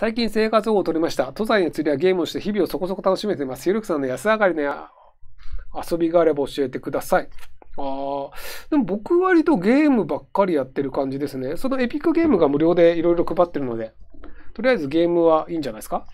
最近生活保護を取りました。登山や釣りやゲームをして日々をそこそこ楽しめています。ゆるくさんの安上がりの遊びがあれば教えてください。でも僕割とゲームばっかりやってる感じですね。そのエピックゲームが無料でいろいろ配ってるので、とりあえずゲームはいいんじゃないですか。